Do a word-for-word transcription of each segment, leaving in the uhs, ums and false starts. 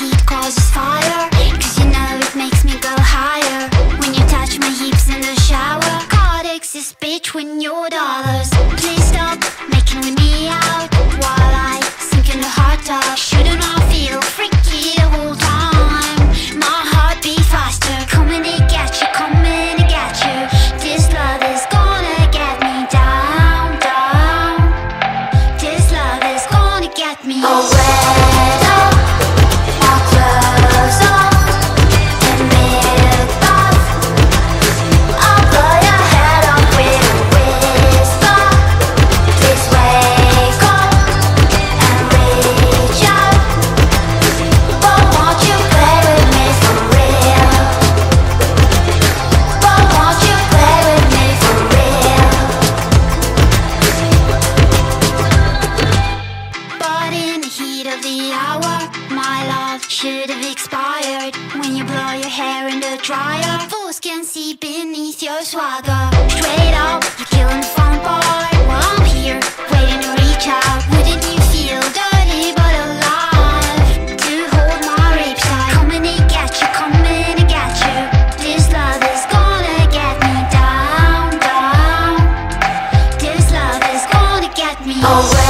heat causes fire, cause you know it makes me go higher when you touch my hips in the shower. Cardex is bitch when your dollars. Please stop making me out while I sink in the hot tub. Shouldn't I feel freaky the whole time? My heart beat faster. Coming to get you, coming to get you. This love is gonna get me down, down. This love is gonna get me away. Should've expired when you blow your hair in the dryer. Fools can see beneath your swagger. Straight up, you're killing the fun part. Well, I'm here, waiting to reach out. Wouldn't you feel dirty but alive to hold my ribs tight? Coming to get you, coming to get you. This love is gonna get me down, down. This love is gonna get me away.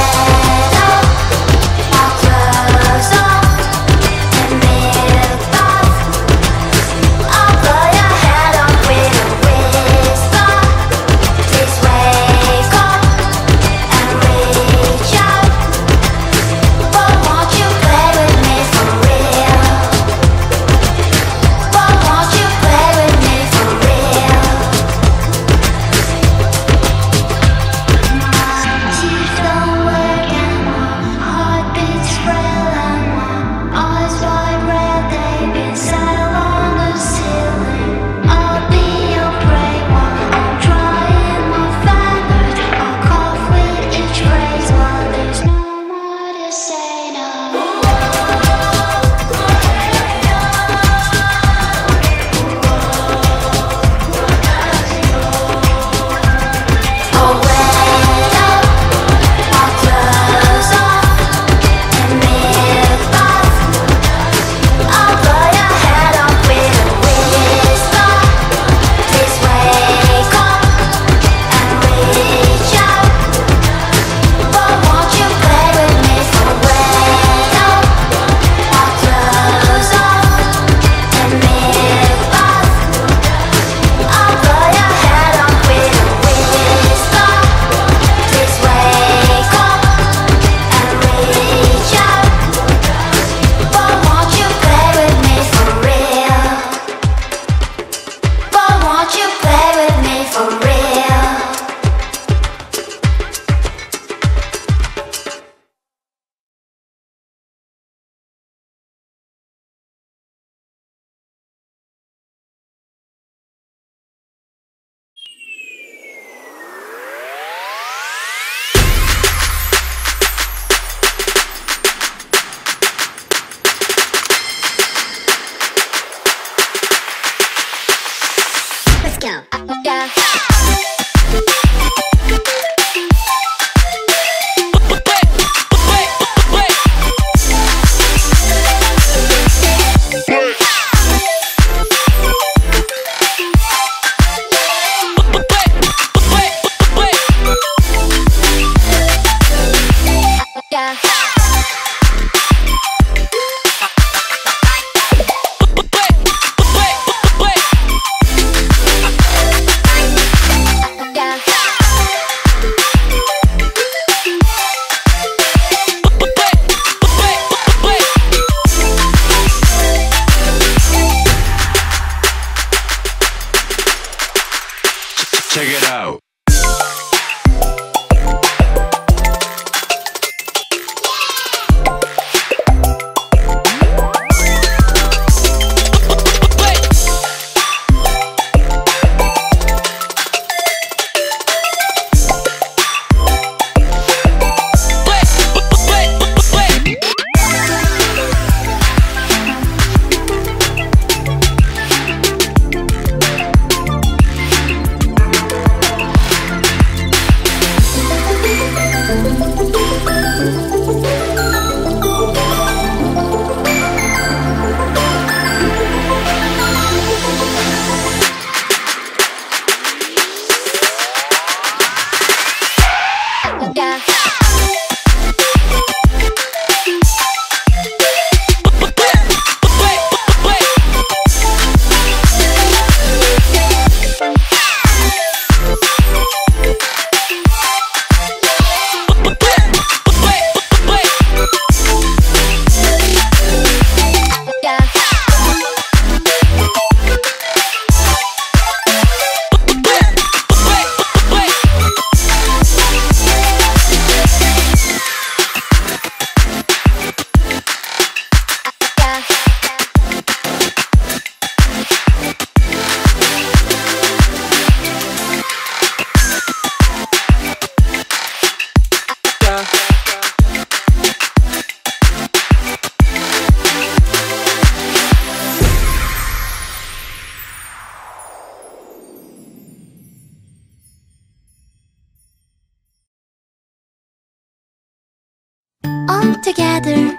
time together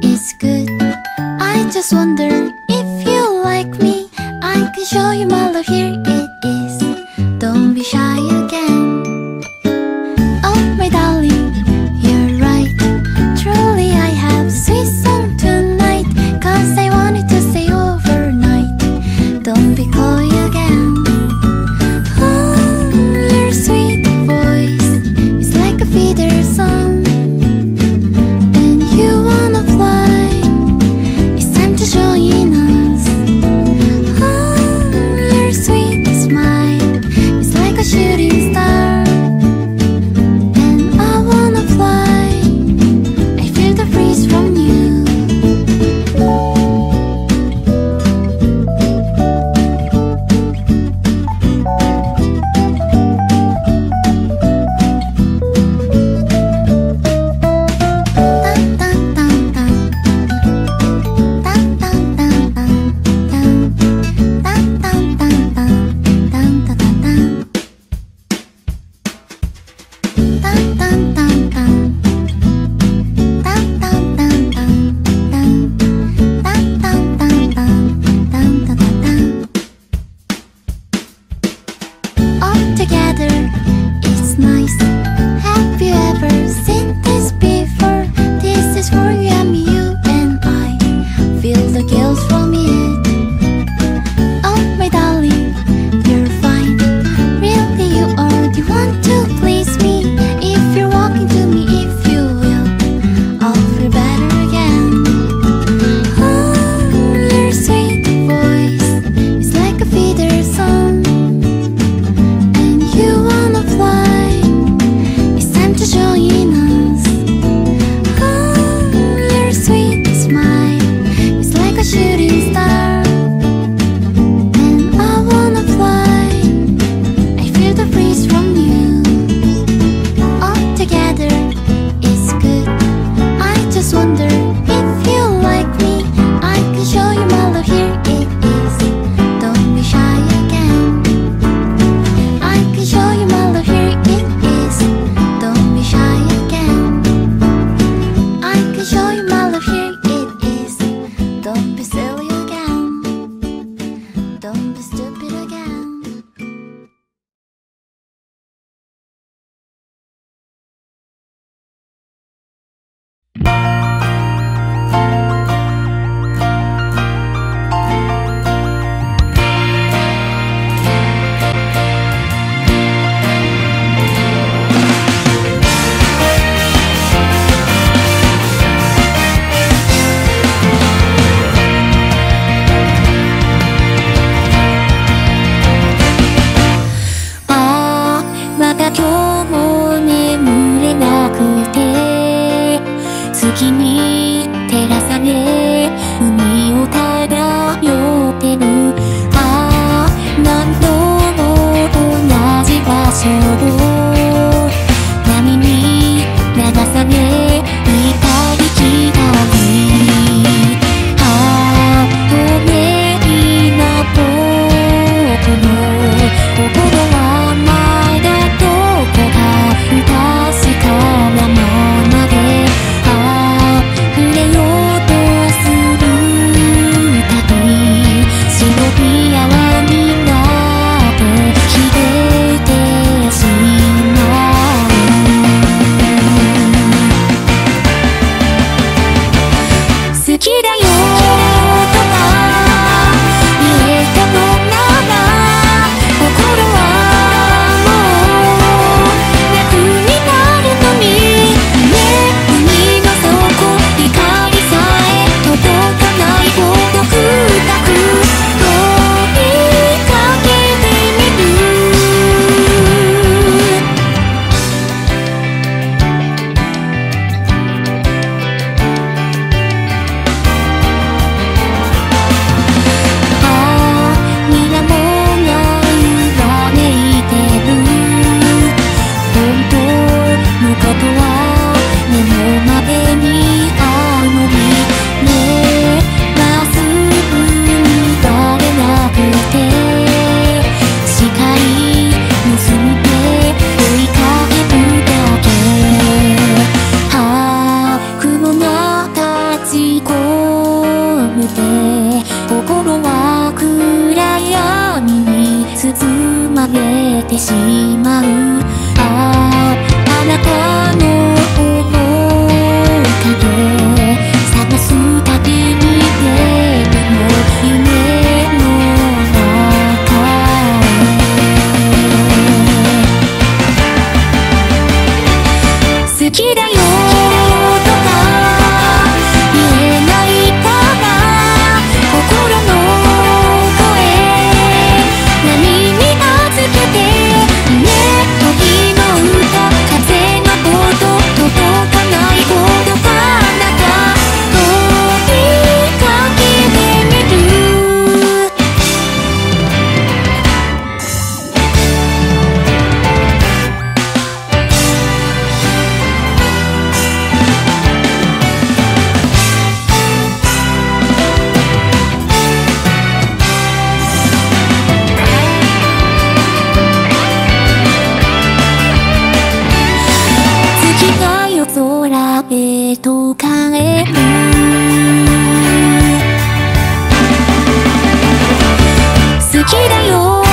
is good. I just wonder if you like me. I can show you my love, here it is. Don't be shy again. Oh my darling, you're right. Truly I have a sweet song tonight, 'cause I wanted to stay overnight. Don't be coy again. Oh, your sweet voice is like a feather song. Together, it's nice. Have you ever seen this before? This is for you and me, you and I. Feel the guilt from it. Oh my darling, you're fine. Really you are, you want to please me. If you're walking to me, if you will, I'll feel better again. Oh, your sweet voice is like a feather song. Be our me, not てしまう。ああ、あなたの面影探すたびに出るの夢の中へ。好きだよ空へと変える。好きだよ